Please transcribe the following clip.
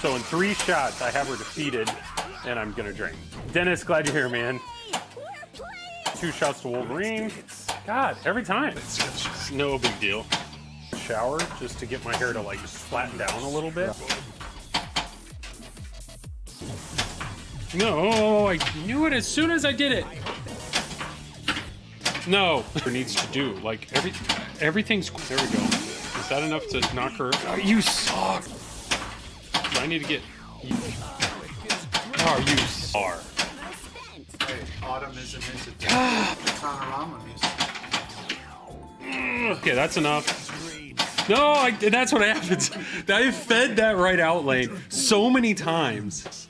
So in 3 shots, I have her defeated, and I'm gonna drain. Dennis, glad you're here, man. 2 shots to Wolverine. God, every time. No big deal. Shower, just to get my hair to, like, flatten down a little bit. No, I knew it as soon as I did it. No. There needs to do, like, everything's, there we go. Is that enough to knock her? Oh, you suck. I need to get, oh, you are. Hey, autumn is an incident. Panorama music. Okay, that's enough. No, that's what happens. I fed that right out lane so many times.